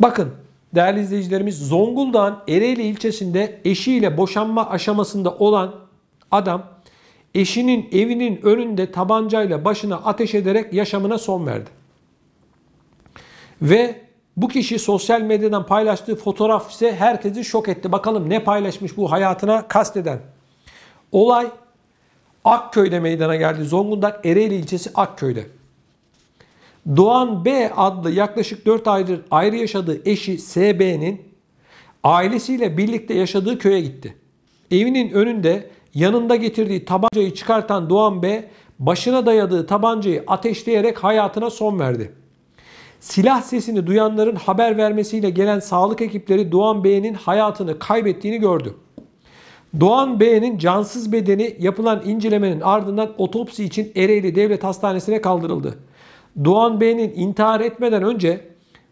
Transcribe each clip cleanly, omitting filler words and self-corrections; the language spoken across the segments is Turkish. Bakın değerli izleyicilerimiz, Zonguldak'ın Ereğli ilçesinde eşiyle boşanma aşamasında olan adam eşinin evinin önünde tabancayla başına ateş ederek yaşamına son verdi. Ve bu kişi sosyal medyadan paylaştığı fotoğraf ise herkesi şok etti. Bakalım ne paylaşmış bu hayatına kasteden. Olay Akköy'de meydana geldi. Zonguldak Ereğli ilçesi Akköy'de. Doğan B. adlı yaklaşık 4 aydır ayrı yaşadığı eşi S.B.'nin ailesiyle birlikte yaşadığı köye gitti. Evinin önünde yanında getirdiği tabancayı çıkartan Doğan B. başına dayadığı tabancayı ateşleyerek hayatına son verdi. Silah sesini duyanların haber vermesiyle gelen sağlık ekipleri Doğan Bey'in hayatını kaybettiğini gördü. Doğan Bey'in cansız bedeni yapılan incelemenin ardından otopsi için Ereğli Devlet Hastanesi'ne kaldırıldı. Doğan Bey'in intihar etmeden önce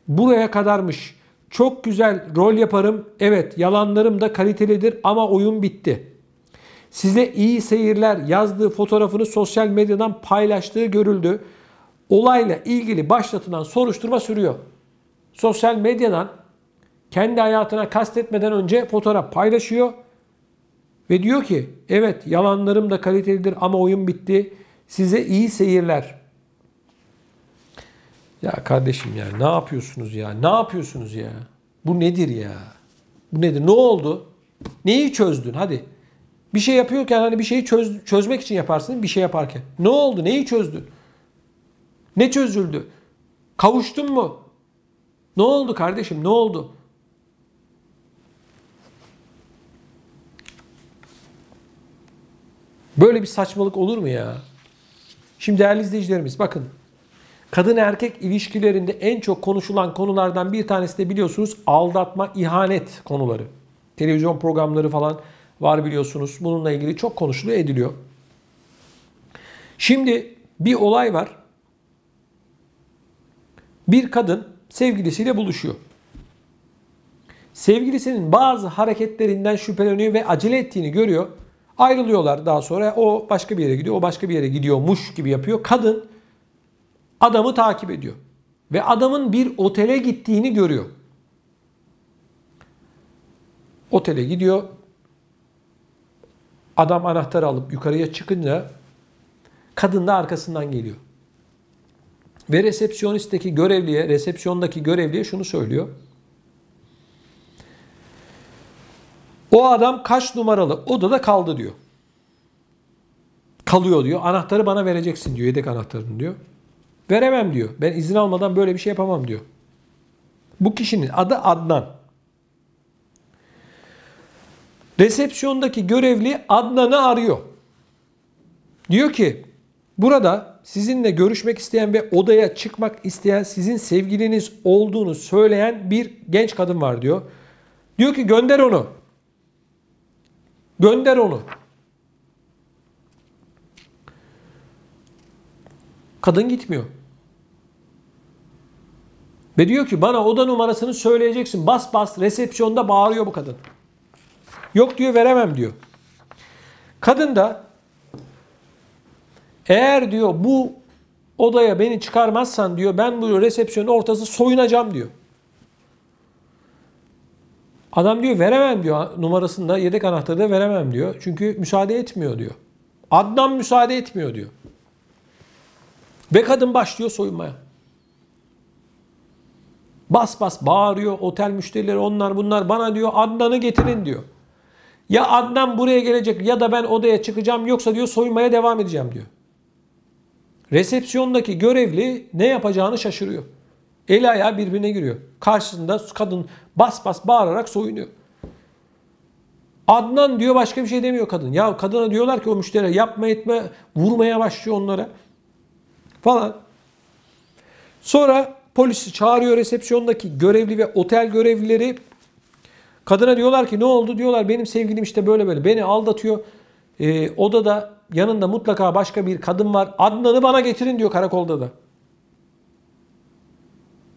"Buraya kadarmış. Çok güzel rol yaparım. Evet, yalanlarım da kalitelidir ama oyun bitti. Size iyi seyirler" yazdığı fotoğrafını sosyal medyadan paylaştığı görüldü. Olayla ilgili başlatılan soruşturma sürüyor. Sosyal medyadan kendi hayatına kastetmeden önce fotoğraf paylaşıyor ve diyor ki evet yalanlarım da kalitelidir ama oyun bitti. Size iyi seyirler. Ya kardeşim ya, ne yapıyorsunuz ya? Ne yapıyorsunuz ya? Bu nedir ya? Bu nedir? Ne oldu? Neyi çözdün? Hadi. Bir şey yapıyorken hani bir şeyi çözmek için yaparsın, bir şey yaparken. Ne oldu? Neyi çözdün? Ne çözüldü? Kavuştun mu? Ne oldu kardeşim? Ne oldu? Böyle bir saçmalık olur mu ya? Şimdi değerli izleyicilerimiz bakın. Kadın erkek ilişkilerinde en çok konuşulan konulardan bir tanesi de biliyorsunuz aldatma, ihanet konuları. Televizyon programları falan var biliyorsunuz. Bununla ilgili çok konuşuluyor, ediliyor. Şimdi bir olay var. Bir kadın sevgilisiyle buluşuyor. Sevgilisinin bazı hareketlerinden şüpheleniyor ve acele ettiğini görüyor. Ayrılıyorlar daha sonra. O başka bir yere gidiyor. O başka bir yere gidiyormuş gibi yapıyor. Kadın adamı takip ediyor. Ve adamın bir otele gittiğini görüyor. Otele gidiyor. Adam anahtarı alıp yukarıya çıkınca kadın da arkasından geliyor. Ve resepsiyondaki görevliye şunu söylüyor. O adam kaç numaralı odada kaldı diyor. Kalıyor diyor. Anahtarı bana vereceksin diyor. Yedek anahtarını diyor. Veremem diyor. Ben izin almadan böyle bir şey yapamam diyor. Bu kişinin adı Adnan. Resepsiyondaki görevli Adnan'ı arıyor. Diyor ki burada sizinle görüşmek isteyen ve odaya çıkmak isteyen sizin sevgiliniz olduğunu söyleyen bir genç kadın var diyor. Diyor ki gönder onu. Gönder onu. Kadın gitmiyor. Ve diyor ki bana oda numarasını söyleyeceksin. Bas bas resepsiyonda bağırıyor bu kadın. Yok diyor, veremem diyor. Kadın da eğer diyor bu odaya beni çıkarmazsan diyor ben bu resepsiyonun ortası soyunacağım diyor. Adam diyor veremem diyor, numarasını da yedek anahtarı da veremem diyor. Çünkü müsaade etmiyor diyor. Adnan müsaade etmiyor diyor. Ve kadın başlıyor soyunmaya. Bas bas bağırıyor, otel müşterileri onlar bunlar bana diyor Adnan'ı getirin diyor. Ya Adnan buraya gelecek ya da ben odaya çıkacağım, yoksa diyor soyunmaya devam edeceğim diyor. Resepsiyondaki görevli ne yapacağını şaşırıyor. El ayağı birbirine giriyor. Karşısında kadın bas bas bağırarak soyunuyor. Adnan diyor, başka bir şey demiyor kadın. Ya kadına diyorlar ki o müşteriler yapma etme, vurmaya başlıyor onlara falan. Sonra polisi çağırıyor resepsiyondaki görevli ve otel görevlileri. Kadına diyorlar ki ne oldu? Diyorlar benim sevgilim işte böyle böyle beni aldatıyor. Odada yanında mutlaka başka bir kadın var. Adnan'ı bana getirin diyor karakolda da.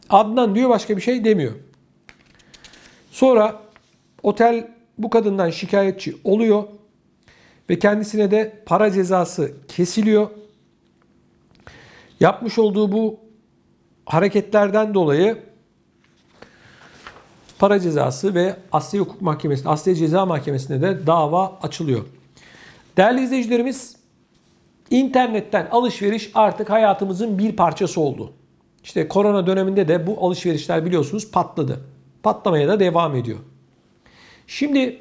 Adnan diyor, başka bir şey demiyor. Sonra otel bu kadından şikayetçi oluyor. Ve kendisine de para cezası kesiliyor. Yapmış olduğu bu hareketlerden dolayı para cezası ve Asliye Hukuk Mahkemesi'nde, Asliye Ceza Mahkemesi'nde de dava açılıyor. Değerli izleyicilerimiz, internetten alışveriş artık hayatımızın bir parçası oldu. İşte korona döneminde de bu alışverişler biliyorsunuz patladı. Patlamaya da devam ediyor. Şimdi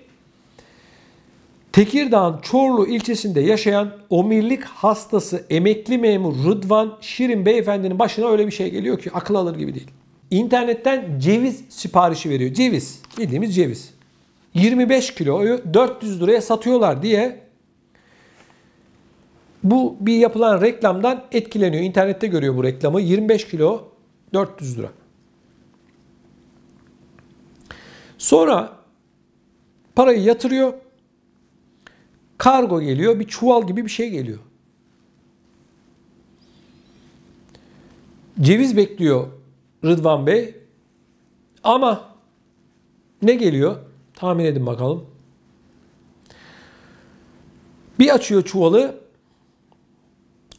Tekirdağ'ın Çorlu ilçesinde yaşayan omurilik hastası emekli memur Rıdvan Şirin beyefendinin başına öyle bir şey geliyor ki akıl alır gibi değil. İnternetten ceviz siparişi veriyor. Ceviz, bildiğimiz ceviz. 25 kiloyu 400 liraya satıyorlar diye bu bir yapılan reklamdan etkileniyor. İnternette görüyor bu reklamı. 25 kilo 400 lira. Sonra parayı yatırıyor. Kargo geliyor. Bir çuval gibi bir şey geliyor. Ceviz bekliyor Rıdvan Bey. Ama ne geliyor? Tahmin edin bakalım. Bir açıyor çuvalı.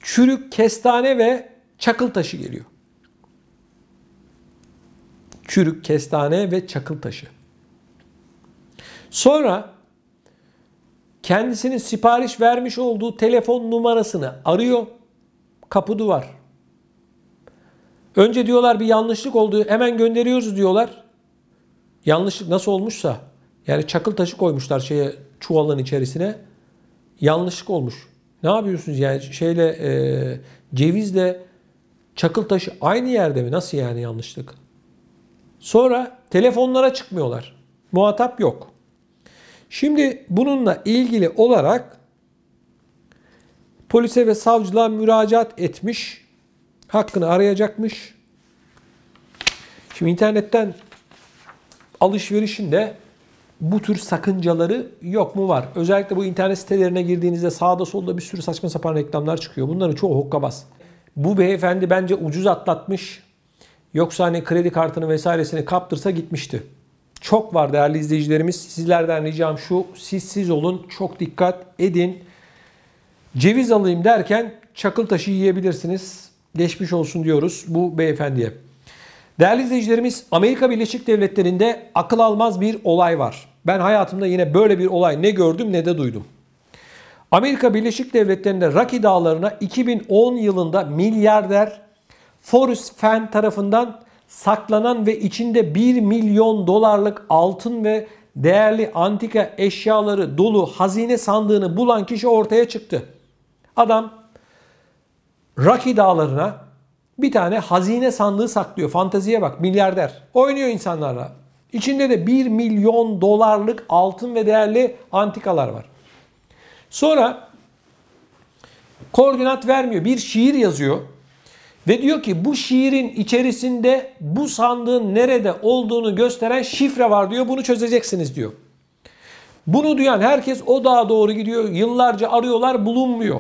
Çürük kestane ve çakıl taşı geliyor. Çürük kestane ve çakıl taşı. Sonra kendisinin sipariş vermiş olduğu telefon numarasını arıyor. Kapı duvar. Önce diyorlar bir yanlışlık oldu. Hemen gönderiyoruz diyorlar. Yanlışlık nasıl olmuşsa. Yani çakıl taşı koymuşlar şeye, çuvalın içerisine. Yanlışlık olmuş. Ne yapıyorsunuz yani şeyle cevizle çakıl taşı aynı yerde mi? Nasıl yani yanlışlık? Sonra telefonlara çıkmıyorlar. Muhatap yok. Şimdi bununla ilgili olarak polise ve savcılığa müracaat etmiş. Hakkını arayacakmış. Şimdi internetten alışverişin de bu tür sakıncaları yok mu var? Özellikle bu internet sitelerine girdiğinizde sağda solda bir sürü saçma sapan reklamlar çıkıyor. Bunların çoğu hokkabaz. Bu beyefendi bence ucuz atlatmış. Yoksa hani kredi kartını vesairesini kaptırsa gitmişti. Çok var değerli izleyicilerimiz. Sizlerden ricam şu. Siz olun. Çok dikkat edin. Ceviz alayım derken çakıl taşı yiyebilirsiniz. Geçmiş olsun diyoruz bu beyefendiye. Değerli izleyicilerimiz, Amerika Birleşik Devletleri'nde akıl almaz bir olay var. Ben hayatımda yine böyle bir olay ne gördüm ne de duydum. Amerika Birleşik Devletleri'nde Rocky Dağları'na 2010 yılında milyarder Forrest Fenn tarafından saklanan ve içinde 1 milyon dolarlık altın ve değerli antika eşyaları dolu hazine sandığını bulan kişi ortaya çıktı. Adam Rocky Dağları'na bir tane hazine sandığı saklıyor. Fanteziye bak, milyarder. Oynuyor insanlarla. İçinde de 1 milyon dolarlık altın ve değerli antikalar var. Sonra koordinat vermiyor. Bir şiir yazıyor. Ve diyor ki bu şiirin içerisinde bu sandığın nerede olduğunu gösteren şifre var diyor. Bunu çözeceksiniz diyor. Bunu duyan herkes o dağa doğru gidiyor. Yıllarca arıyorlar, bulunmuyor.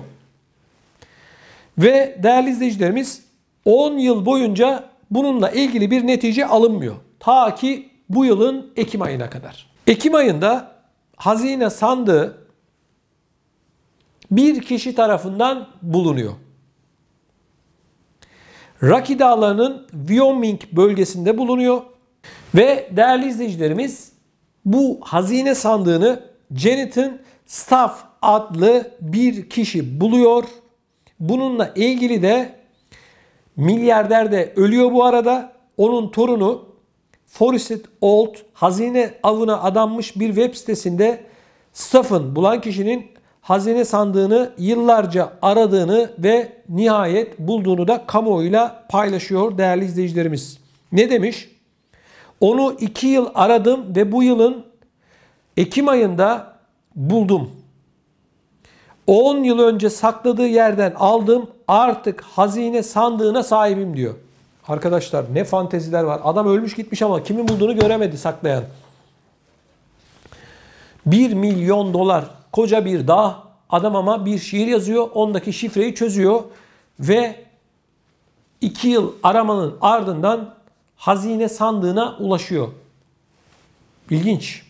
Ve değerli izleyicilerimiz, 10 yıl boyunca bununla ilgili bir netice alınmıyor. Ta ki bu yılın Ekim ayına kadar. Ekim ayında hazine sandığı bir kişi tarafından bulunuyor. Rocky Dağları'nın Wyoming bölgesinde bulunuyor. Ve değerli izleyicilerimiz, bu hazine sandığını Janet Staff adlı bir kişi buluyor. Bununla ilgili de milyarder de ölüyor bu arada. Onun torunu Forrest Old hazine avına adanmış bir web sitesinde Staff'ın, bulan kişinin hazine sandığını yıllarca aradığını ve nihayet bulduğunu da kamuoyuyla paylaşıyor değerli izleyicilerimiz. Ne demiş? Onu 2 yıl aradım ve bu yılın Ekim ayında buldum. 10 yıl önce sakladığı yerden aldım. Artık hazine sandığına sahibim diyor. Arkadaşlar ne fanteziler var. Adam ölmüş gitmiş ama kimin bulduğunu göremedi saklayan. 1 milyon dolar koca bir dağ. Adam ama bir şiir yazıyor. Ondaki şifreyi çözüyor. Ve 2 yıl aramanın ardından hazine sandığına ulaşıyor. İlginç.